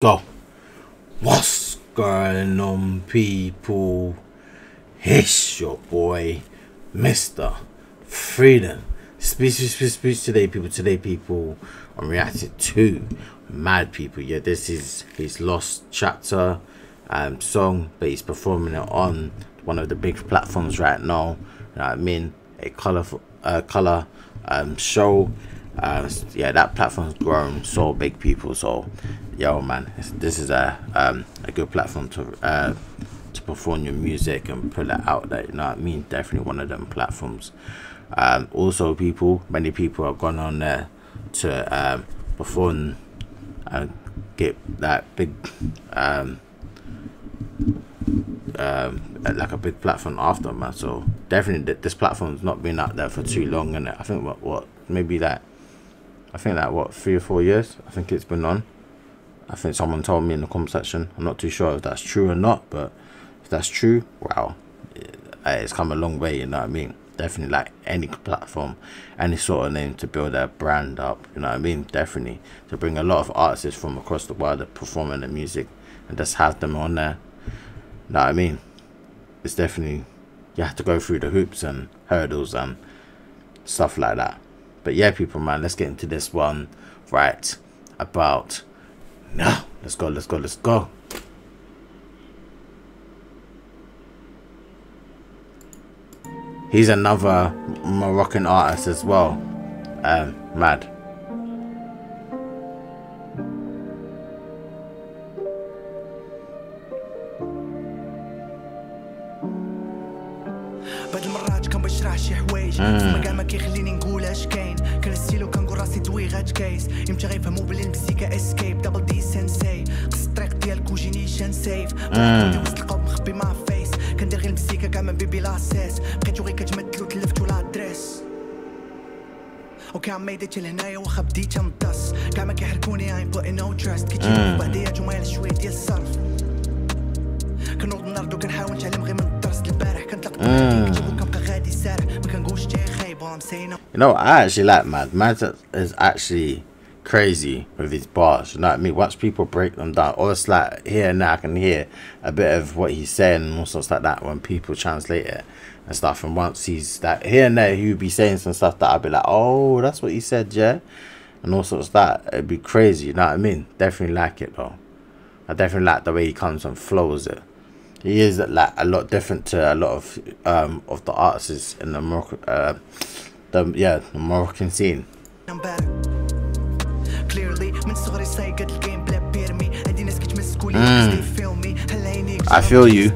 Go. What's going on, people? It's your boy, Mr. Freedom. Speech today, people. I'm reacting to MADD, people. Yeah, this is his Lost Chapter song, but he's performing it on one of the big platforms right now. You know what I mean? A colorful, show. Yeah, that platform's grown so big, people. So, yo, man, this is a good platform to perform your music and put it out there. You know what I mean? Definitely one of them platforms. Also, people, many people have gone on there to perform and get that big like a big platform after, man. So definitely this platform's not been out there for too long, and I think what maybe that. I think that, what, 3 or 4 years? I think it's been on. I think someone told me in the comment section. I'm not too sure if that's true or not, but if that's true, wow, it's come a long way, you know what I mean? Definitely, like, any platform, any sort of name to build their brand up, you know what I mean? Definitely. To bring a lot of artists from across the world that perform their music and just have them on there, you know what I mean? It's definitely, you have to go through the hoops and hurdles and stuff like that. But yeah, people, man, let's get into this one right about now. Let's go. He's another Moroccan artist as well, MADD. بعد المرات كنبشرح شي حوايج تما كاع ما كيخليني نقول اش كاين كنسيل وكنقول راسي دويغه كايس امتى غيفهموا بلي المزيكا اسكيب دبل دي سنساي قص الطريق ديالك وجيني شان سيف كنت وصلقوا مخبي مع فيس كندير غير المزيكا كاع ما بيبي لاساس بقيتو غير كتمثلوا تلفتوا لادريس اوكي عميديت لهنايا واخا بديت نطاس كاع ما كيحركوني اي بوت نو تراست كيتشوفوا بعضيا جمال شويه ديال الصرف كنوض نردو كنحاول نتعلم غير من الدرس البارح كنطلق You know, I actually like MADD. MADD is actually crazy with his bars, you know what I mean? Once people break them down, or it's like here and there, I can hear a bit of what he's saying and all sorts like that when people translate it and stuff. And once he's like here and there, he'll be saying some stuff that I'll be like, oh, that's what he said, yeah, and all sorts of that. It'd be crazy, you know what I mean? Definitely like it though. I definitely like the way he comes and flows it. He is like a lot different to a lot of the artists in the Moroccan, the Moroccan scene. I feel you.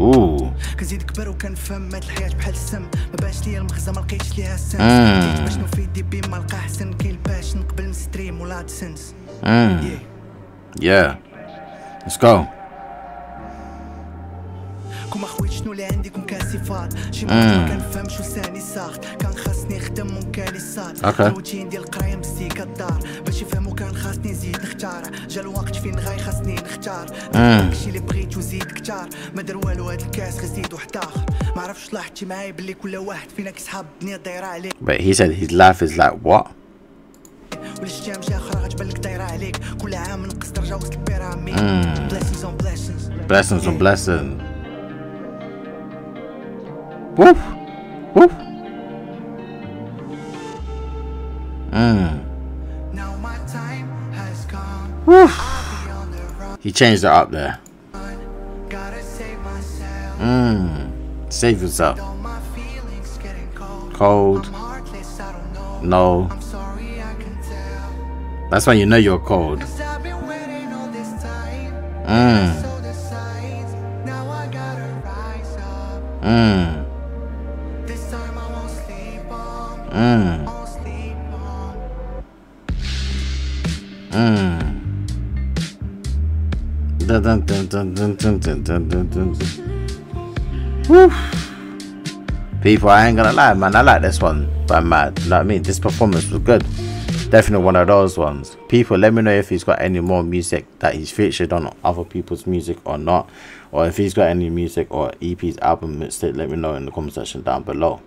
Ooh. كنزيد كبر وكنفهم هاد الحياه بحال السم ما باش ليا المخزه ما لقيتش ليها السم باش نوفي دي بي ما لقى احسن كاين باش نقبل نستريم ولا ادسنس يا ليتس جو كما خويا شنو اللي عندك مكاسفات شي ما كنفهمش ولساني ساخت كان خاصني نخدم وكالي الصاد روتين ديال القرايه مزيكا الدار باش يفهموا كان خاصني نزيد نختار جا الوقت فين غاي خاصني نختار داكشي اللي بغيت وزيد كثار ما دار والو هاد الكاس غير زيد واحد اخر ما عرفتش طلعتي معايا بلي كل واحد فينا كيسحاب الدنيا دايره عليه But he said his life is like what? والشتام جا اخرى غتبان لك دايره عليك كل عام نقص درجه وسط البيراميد blessings on blessings blessings on blessings Woof, woof. Now my time has come. Woof. He changed it up there. Gotta save myself. Save yourself. My feelings getting cold. I'm heartless, I don't know. No. I'm sorry, I can tell. That's when you know you're cold. I've been waiting all this time. I saw the signs. Now I gotta rise up. People, I ain't gonna lie, man, I like this one by MADD. You know what I mean? This performance was good. Definitely one of those ones. People, let me know if he's got any more music that he's featured on other people's music or not, or if he's got any music or EP's album mixtape. Let me know in the comment section down below.